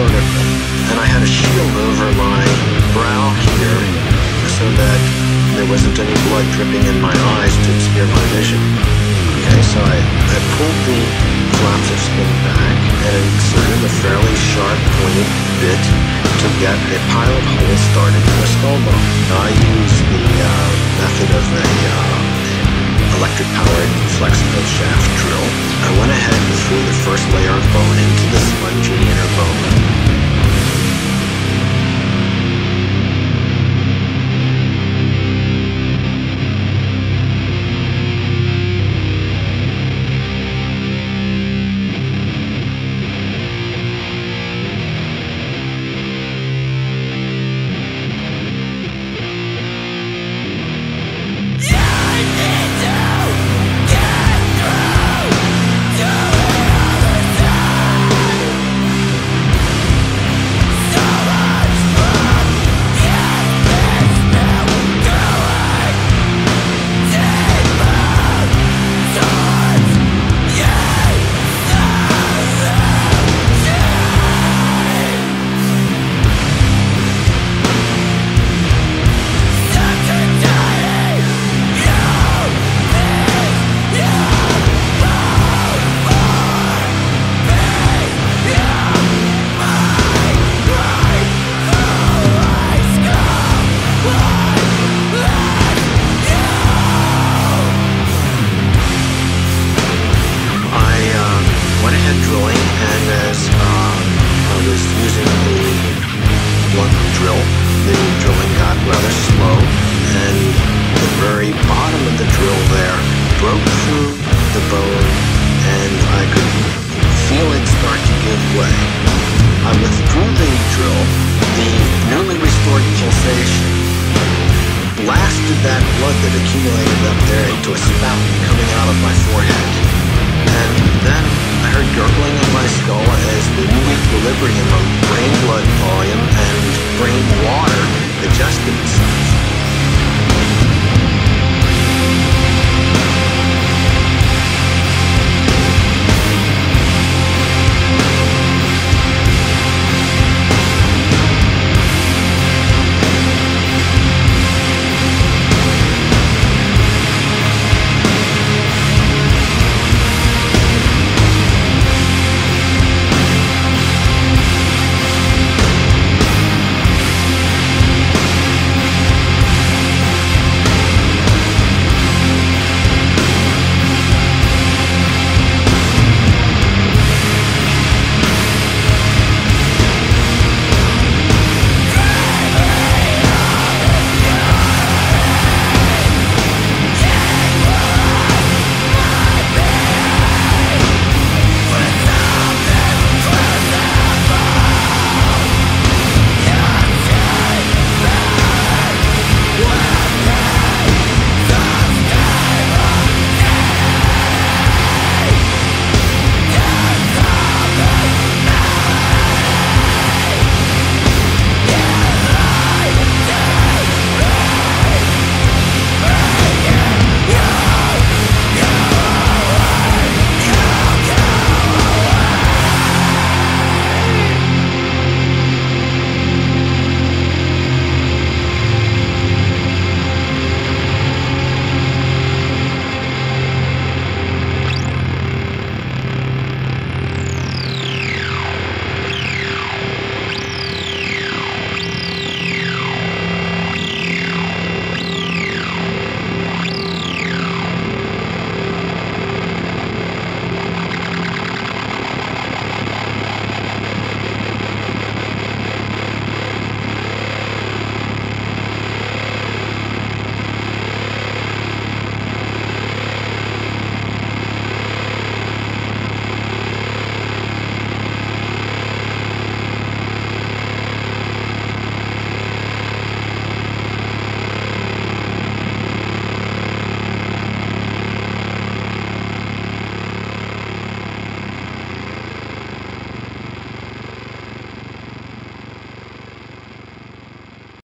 go different. And I had a shield over my brow here so that there wasn't any blood dripping in my eyes to obscure my vision. Okay, so I pulled the flaps of skin back and inserted a fairly sharp pointed bit to get a pilot hole started in a skull bone. I used the method of a electric-powered flexible shaft drill. I went ahead and threw the first layer of bone into the spongy inner bone. That blood that accumulated up there into a spout coming out of my forehead. And then I heard gurgling in my skull as the new equilibrium of